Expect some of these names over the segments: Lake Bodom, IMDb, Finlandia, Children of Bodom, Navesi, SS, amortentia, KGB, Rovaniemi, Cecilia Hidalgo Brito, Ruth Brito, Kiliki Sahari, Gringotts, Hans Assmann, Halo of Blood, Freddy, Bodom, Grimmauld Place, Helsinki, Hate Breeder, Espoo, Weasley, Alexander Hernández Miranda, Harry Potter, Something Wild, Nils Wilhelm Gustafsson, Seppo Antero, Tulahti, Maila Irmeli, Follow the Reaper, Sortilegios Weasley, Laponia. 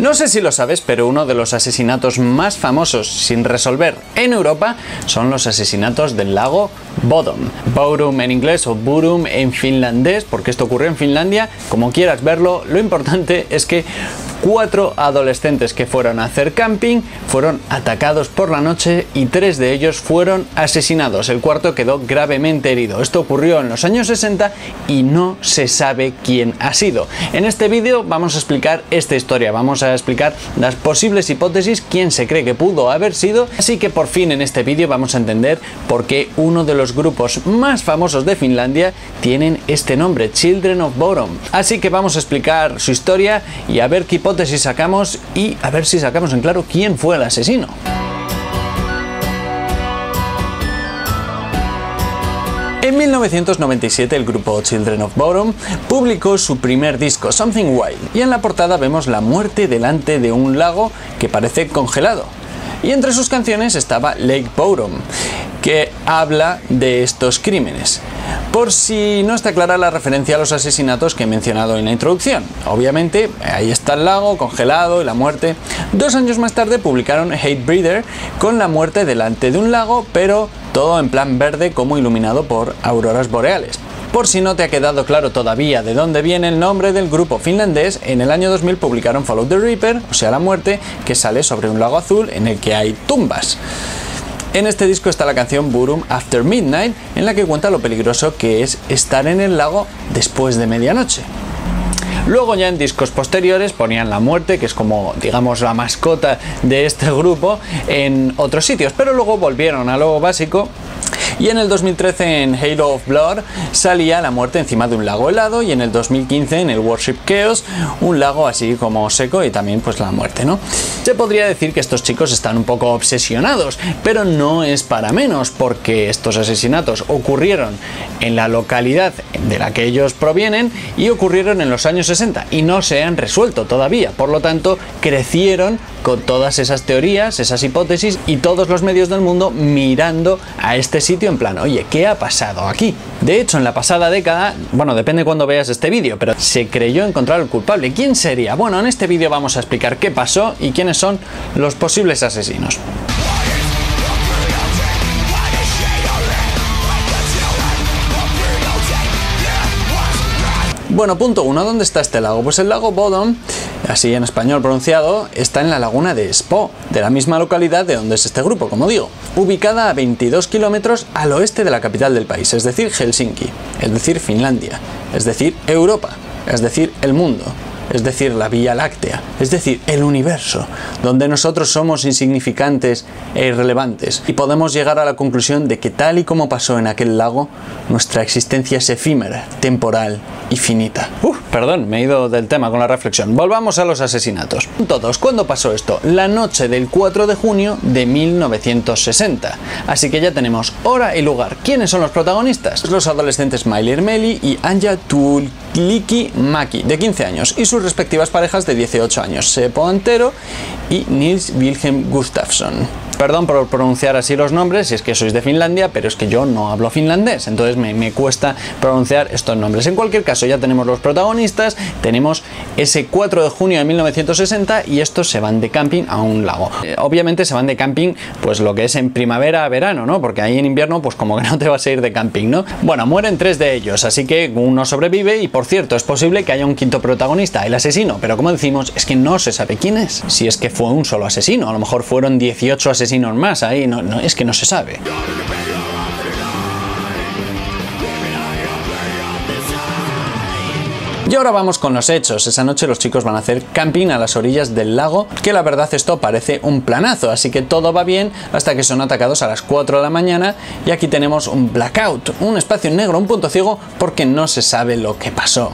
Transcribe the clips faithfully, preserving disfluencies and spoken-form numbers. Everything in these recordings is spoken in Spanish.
No sé si lo sabes, pero uno de los asesinatos más famosos sin resolver en Europa son los asesinatos del lago Bodom. Bodom en inglés o Bodom en finlandés, porque esto ocurrió en Finlandia. Como quieras verlo, lo importante es que cuatro adolescentes que fueron a hacer camping fueron atacados por la noche y tres de ellos fueron asesinados. El cuarto quedó gravemente herido. Esto ocurrió en los años sesenta y no se sabe quién ha sido. En este vídeo vamos a explicar esta historia, vamos a explicar las posibles hipótesis, quién se cree que pudo haber sido. Así que por fin en este vídeo vamos a entender por qué uno de los grupos más famosos de Finlandia tienen este nombre, Children of Bodom. Así que vamos a explicar su historia y a ver qué hipótesis si sacamos y a ver si sacamos en claro quién fue el asesino. En mil novecientos noventa y siete el grupo Children of Bodom publicó su primer disco, Something Wild, y en la portada vemos la muerte delante de un lago que parece congelado. Y entre sus canciones estaba Lake Bodom, que habla de estos crímenes. Por si no está clara la referencia a los asesinatos que he mencionado en la introducción. Obviamente, ahí está el lago congelado y la muerte. Dos años más tarde publicaron Hate Breeder con la muerte delante de un lago, pero todo en plan verde como iluminado por auroras boreales. Por si no te ha quedado claro todavía de dónde viene el nombre del grupo finlandés, en el año dos mil publicaron Follow the Reaper, o sea la muerte, que sale sobre un lago azul en el que hay tumbas. En este disco está la canción Bloodrum After Midnight, en la que cuenta lo peligroso que es estar en el lago después de medianoche. Luego ya en discos posteriores ponían la muerte, que es como, digamos, la mascota de este grupo, en otros sitios, pero luego volvieron a lo básico. Y en el dos mil trece en Halo of Blood salía la muerte encima de un lago helado, y en el dos mil quince en el Warship Chaos un lago así como seco y también pues la muerte, ¿no? Se podría decir que estos chicos están un poco obsesionados, pero no es para menos, porque estos asesinatos ocurrieron en la localidad de la que ellos provienen y ocurrieron en los años sesenta y no se han resuelto todavía. Por lo tanto, crecieron con todas esas teorías, esas hipótesis, y todos los medios del mundo mirando a este sitio en plan, oye, ¿qué ha pasado aquí? De hecho, en la pasada década, bueno, depende cuando veas este vídeo, pero se creyó encontrar al culpable. ¿Quién sería? Bueno, en este vídeo vamos a explicar qué pasó y quiénes son los posibles asesinos. Bueno, punto uno, ¿dónde está este lago? Pues el lago Bodom, así en español pronunciado, está en la laguna de Espoo, de la misma localidad de donde es este grupo, como digo, ubicada a veintidós kilómetros al oeste de la capital del país, es decir, Helsinki, es decir, Finlandia, es decir, Europa, es decir, el mundo, es decir, la Vía Láctea, es decir, el universo, donde nosotros somos insignificantes e irrelevantes, y podemos llegar a la conclusión de que tal y como pasó en aquel lago, nuestra existencia es efímera, temporal y finita. Uh, perdón, me he ido del tema con la reflexión. Volvamos a los asesinatos. Todos, ¿cuándo pasó esto? La noche del cuatro de junio de mil novecientos sesenta. Así que ya tenemos hora y lugar. ¿Quiénes son los protagonistas? Los adolescentes Maila Irmeli y Anja Tuulikki Maki, de quince años, y su respectivas parejas de dieciocho años, Seppo Antero y Nils Wilhelm Gustafsson. Perdón por pronunciar así los nombres si es que sois de Finlandia, pero es que yo no hablo finlandés, entonces me, me cuesta pronunciar estos nombres. En cualquier caso, ya tenemos los protagonistas, tenemos ese cuatro de junio de mil novecientos sesenta y estos se van de camping a un lago. Eh, obviamente se van de camping pues lo que es en primavera a verano, ¿no? Porque ahí en invierno pues como que no te vas a ir de camping, ¿no? Bueno, mueren tres de ellos, así que uno sobrevive y, por cierto, es posible que haya un quinto protagonista, el asesino, pero como decimos, es que no se sabe quién es. Si es que fue un solo asesino, a lo mejor fueron dieciocho asesinos y no más, ahí no, no, es que no se sabe. Y ahora vamos con los hechos. Esa noche los chicos van a hacer camping a las orillas del lago, que la verdad esto parece un planazo, así que todo va bien hasta que son atacados a las cuatro de la mañana y aquí tenemos un blackout, un espacio negro, un punto ciego, porque no se sabe lo que pasó.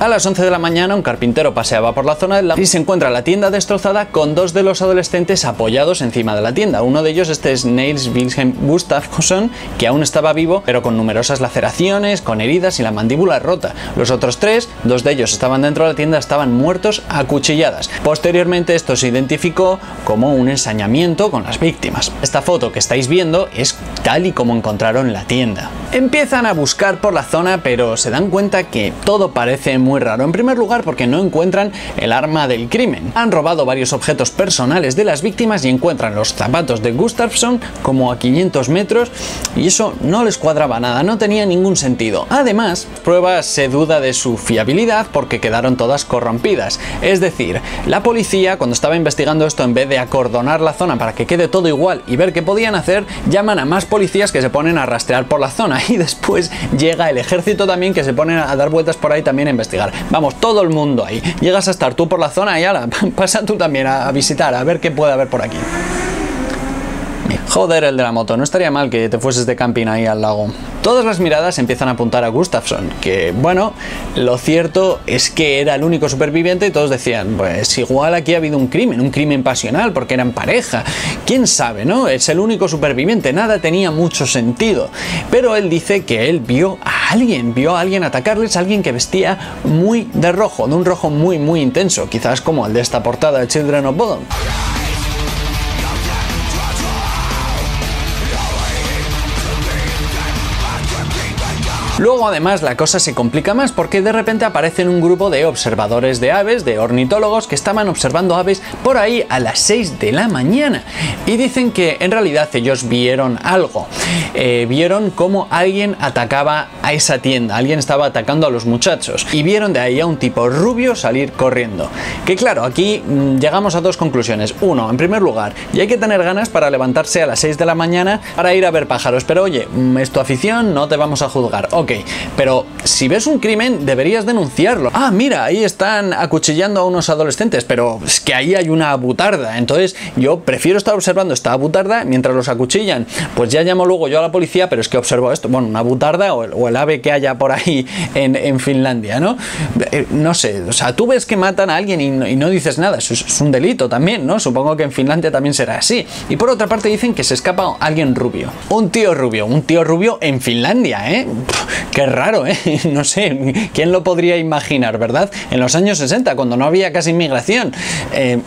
A las once de la mañana un carpintero paseaba por la zona del lago y se encuentra la tienda destrozada con dos de los adolescentes apoyados encima de la tienda. Uno de ellos, este es Nils Wilhelm Gustafsson, que aún estaba vivo pero con numerosas laceraciones, con heridas y la mandíbula rota. Los otros tres, dos de ellos estaban dentro de la tienda, estaban muertos a cuchilladas. Posteriormente esto se identificó como un ensañamiento con las víctimas. Esta foto que estáis viendo es tal y como encontraron la tienda. Empiezan a buscar por la zona pero se dan cuenta que todo parece muy muy raro. En primer lugar, porque no encuentran el arma del crimen. Han robado varios objetos personales de las víctimas y encuentran los zapatos de Gustafsson como a quinientos metros, y eso no les cuadraba nada, no tenía ningún sentido. Además, pruebas se duda de su fiabilidad porque quedaron todas corrompidas. Es decir, la policía, cuando estaba investigando esto, en vez de acordonar la zona para que quede todo igual y ver qué podían hacer, llaman a más policías que se ponen a rastrear por la zona, y después llega el ejército también, que se ponen a dar vueltas por ahí también a investigar. Vamos, todo el mundo ahí. Llegas a estar tú por la zona y ala, pasa tú también a visitar, a ver qué puede haber por aquí. Joder, el de la moto, no estaría mal que te fueses de camping ahí al lago. Todas las miradas empiezan a apuntar a Gustafsson, que bueno, lo cierto es que era el único superviviente y todos decían, pues igual aquí ha habido un crimen, un crimen pasional, porque eran pareja, quién sabe, ¿no? Es el único superviviente, nada tenía mucho sentido. Pero él dice que él vio a alguien, vio a alguien atacarles, a alguien que vestía muy de rojo, de un rojo muy muy intenso, quizás como el de esta portada de Children of Bodom. Luego además la cosa se complica más porque de repente aparecen un grupo de observadores de aves, de ornitólogos que estaban observando aves por ahí a las seis de la mañana, y dicen que en realidad ellos vieron algo, eh, vieron cómo alguien atacaba a esa tienda, alguien estaba atacando a los muchachos, y vieron de ahí a un tipo rubio salir corriendo. Que claro, aquí llegamos a dos conclusiones. Uno, en primer lugar, y hay que tener ganas para levantarse a las seis de la mañana para ir a ver pájaros, pero oye, es tu afición, no te vamos a juzgar, ok. Pero si ves un crimen deberías denunciarlo. Ah, mira, ahí están acuchillando a unos adolescentes, pero es que ahí hay una butarda, entonces yo prefiero estar observando esta butarda mientras los acuchillan. Pues ya llamo luego yo a la policía, pero es que observo esto. Bueno, una butarda o el, o el ave que haya por ahí en, en Finlandia, ¿no? Eh, no sé, o sea, tú ves que matan a alguien y no, y no dices nada, eso es, es un delito también, ¿no? Supongo que en Finlandia también será así. Y por otra parte dicen que se escapa alguien rubio. Un tío rubio, un tío rubio en Finlandia, ¿eh? Qué raro, ¿eh? No sé, ¿quién lo podría imaginar, verdad? En los años sesenta, cuando no había casi inmigración. Eh,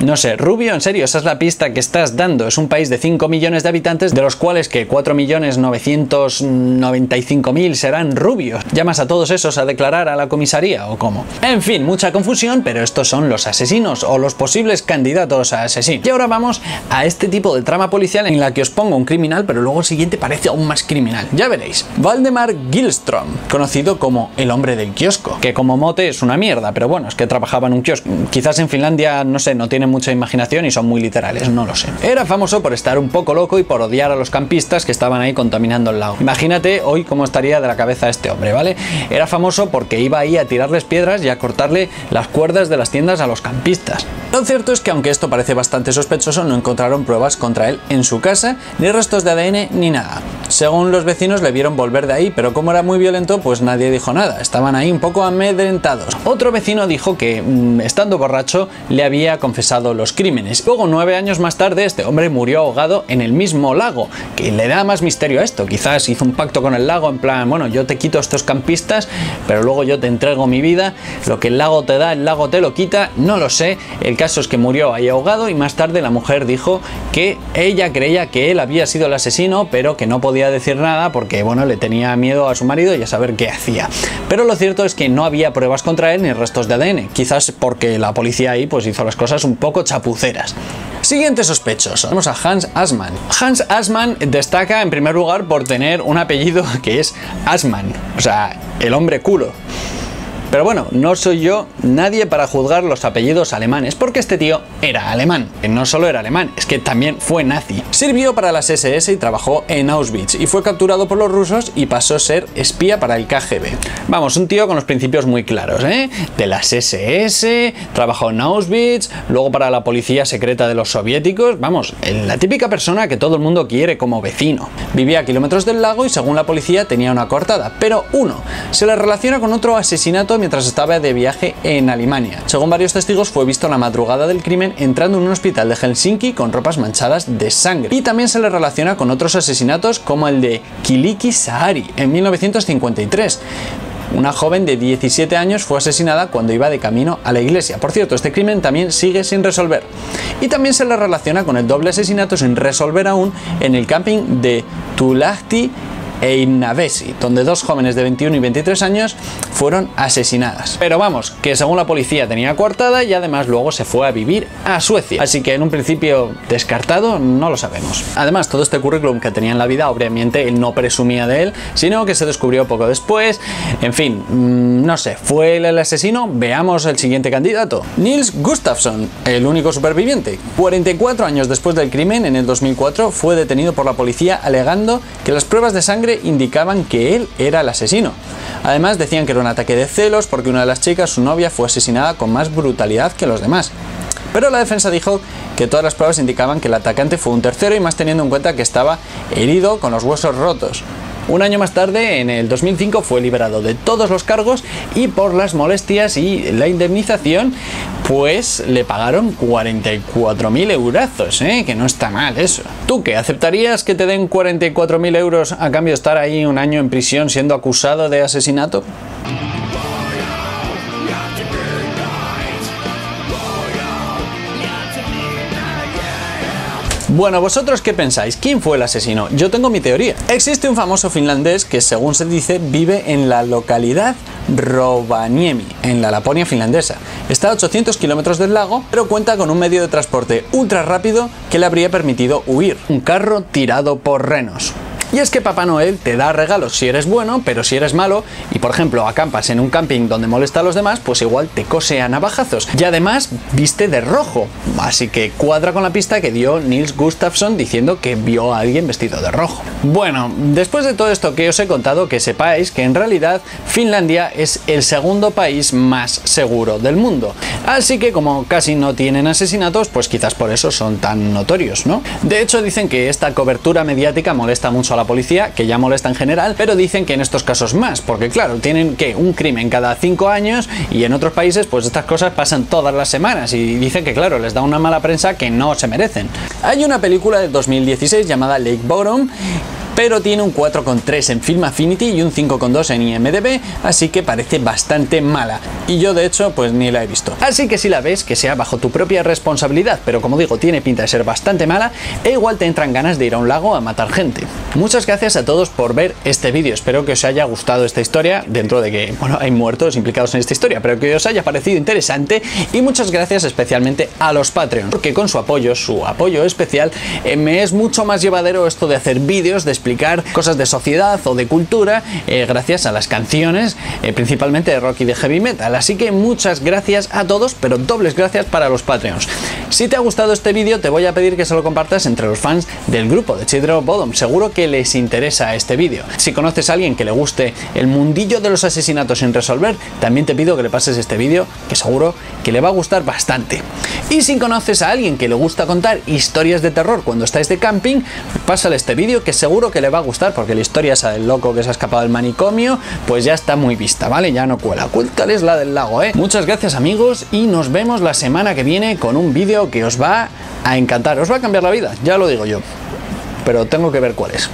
no sé, rubio, en serio, esa es la pista que estás dando. Es un país de cinco millones de habitantes, de los cuales que cuatro millones novecientos noventa y cinco mil serán rubios. ¿Llamas a todos esos a declarar a la comisaría o cómo? En fin, mucha confusión, pero estos son los asesinos o los posibles candidatos a asesinos. Y ahora vamos a este tipo de trama policial en la que os pongo un criminal, pero luego el siguiente parece aún más criminal. Ya veréis. Valdemar Gillström, conocido como el hombre del kiosco, que como mote es una mierda, pero bueno, es que trabajaba en un kiosco. Quizás en Finlandia, no sé, no tienen mucha imaginación y son muy literales, no lo sé. Era famoso por estar un poco loco y por odiar a los campistas que estaban ahí contaminando el lago. Imagínate hoy cómo estaría de la cabeza este hombre, ¿vale? Era famoso porque iba ahí a tirarles piedras y a cortarle las cuerdas de las tiendas a los campistas. Lo cierto es que aunque esto parece bastante sospechoso, no encontraron pruebas contra él en su casa, ni restos de A D N ni nada. Según los vecinos le vieron volver de ahí, pero como era muy violento, pues nadie dijo nada. Estaban ahí un poco amedrentados. Otro vecino dijo que, estando borracho, le había confesado los crímenes. Luego, nueve años más tarde, este hombre murió ahogado en el mismo lago, que le da más misterio a esto. Quizás hizo un pacto con el lago en plan, bueno, yo te quito estos campistas, pero luego yo te entrego mi vida. Lo que el lago te da, el lago te lo quita, no lo sé. El caso es que murió ahí ahogado, y más tarde la mujer dijo que ella creía que él había sido el asesino, pero que no podía decir nada porque, bueno, le tenía miedo a su marido y a saber qué hacía. Pero lo cierto es que no había pruebas contra él ni restos de A D N, quizás porque la policía ahí pues hizo las cosas un poco chapuceras. Siguiente sospechoso. Vamos a Hans Assmann. Hans Assmann destaca en primer lugar por tener un apellido que es Assmann, o sea, el hombre culo. Pero bueno, no soy yo nadie para juzgar los apellidos alemanes, porque este tío era alemán. No solo era alemán, es que también fue nazi. Sirvió para las S S y trabajó en Auschwitz, y fue capturado por los rusos y pasó a ser espía para el K G B. Vamos, un tío con los principios muy claros, ¿eh? De las S S, trabajó en Auschwitz, luego para la policía secreta de los soviéticos. Vamos, la típica persona que todo el mundo quiere como vecino. Vivía a kilómetros del lago y según la policía tenía una coartada, pero uno, se le relaciona con otro asesinato mientras estaba de viaje en Alemania. Según varios testigos, fue visto la madrugada del crimen entrando en un hospital de Helsinki con ropas manchadas de sangre. Y también se le relaciona con otros asesinatos como el de Kiliki Sahari en mil novecientos cincuenta y tres. Una joven de diecisiete años fue asesinada cuando iba de camino a la iglesia. Por cierto, este crimen también sigue sin resolver. Y también se le relaciona con el doble asesinato sin resolver aún en el camping de Tulahti en Navesi, donde dos jóvenes de veintiuno y veintitrés años fueron asesinadas. Pero vamos, que según la policía tenía coartada y además luego se fue a vivir a Suecia, así que en un principio descartado no lo sabemos. Además, todo este currículum que tenía en la vida, obviamente él no presumía de él, sino que se descubrió poco después. En fin, no sé, ¿fue él el asesino? Veamos el siguiente candidato. Nils Gustafsson, el único superviviente. cuarenta y cuatro años después del crimen, en el dos mil cuatro, fue detenido por la policía alegando que las pruebas de sangre indicaban que él era el asesino. Además, decían que era un ataque de celos porque una de las chicas, su novia, fue asesinada con más brutalidad que los demás. Pero la defensa dijo que todas las pruebas indicaban que el atacante fue un tercero, y más teniendo en cuenta que estaba herido con los huesos rotos. Un año más tarde, en el dos mil cinco, fue liberado de todos los cargos, y por las molestias y la indemnización pues le pagaron cuarenta y cuatro mil eurazos, ¿eh? Que no está mal eso. ¿Tú qué? ¿Aceptarías que te den cuarenta y cuatro mil euros a cambio de estar ahí un año en prisión siendo acusado de asesinato? Bueno, ¿vosotros qué pensáis? ¿Quién fue el asesino? Yo tengo mi teoría. Existe un famoso finlandés que, según se dice, vive en la localidad Rovaniemi, en la Laponia finlandesa. Está a ochocientos kilómetros del lago, pero cuenta con un medio de transporte ultra rápido que le habría permitido huir: un carro tirado por renos. Y es que Papá Noel te da regalos si eres bueno, pero si eres malo y por ejemplo acampas en un camping donde molesta a los demás, pues igual te cose a navajazos. Y además viste de rojo, así que cuadra con la pista que dio Nils Gustafsson diciendo que vio a alguien vestido de rojo. Bueno, después de todo esto que os he contado, que sepáis que en realidad Finlandia es el segundo país más seguro del mundo. Así que como casi no tienen asesinatos, pues quizás por eso son tan notorios, ¿no? De hecho, dicen que esta cobertura mediática molesta mucho a la policía, que ya molesta en general, pero dicen que en estos casos más, porque claro, tienen que un crimen cada cinco años y en otros países pues estas cosas pasan todas las semanas, y dicen que claro, les da una mala prensa que no se merecen. Hay una película de dos mil dieciséis llamada Lake Bodom, pero tiene un cuatro coma tres en Film Affinity y un cinco coma dos en I M D B, así que parece bastante mala. Y yo de hecho pues ni la he visto. Así que si la ves, que sea bajo tu propia responsabilidad, pero como digo, tiene pinta de ser bastante mala e igual te entran ganas de ir a un lago a matar gente. Muchas gracias a todos por ver este vídeo, espero que os haya gustado esta historia, dentro de que, bueno, hay muertos implicados en esta historia, pero que os haya parecido interesante, y muchas gracias especialmente a los Patreons, porque con su apoyo, su apoyo especial, eh, me es mucho más llevadero esto de hacer vídeos, de explicar cosas de sociedad o de cultura, eh, gracias a las canciones, eh, principalmente de rock y de heavy metal. Así que muchas gracias a todos, pero dobles gracias para los Patreons. Si te ha gustado este vídeo, te voy a pedir que se lo compartas entre los fans del grupo de Children of Bodom, seguro que les interesa este vídeo. Si conoces a alguien que le guste el mundillo de los asesinatos sin resolver, también te pido que le pases este vídeo, que seguro que le va a gustar bastante. Y si conoces a alguien que le gusta contar historias de terror cuando estáis de camping, pásale este vídeo, que seguro que que le va a gustar, porque la historia esa del loco que se ha escapado del manicomio pues ya está muy vista, ¿vale? Ya no cuela. Cuéntales la del lago, ¿eh? Muchas gracias, amigos, y nos vemos la semana que viene con un vídeo que os va a encantar, os va a cambiar la vida, ya lo digo yo, pero tengo que ver cuál es.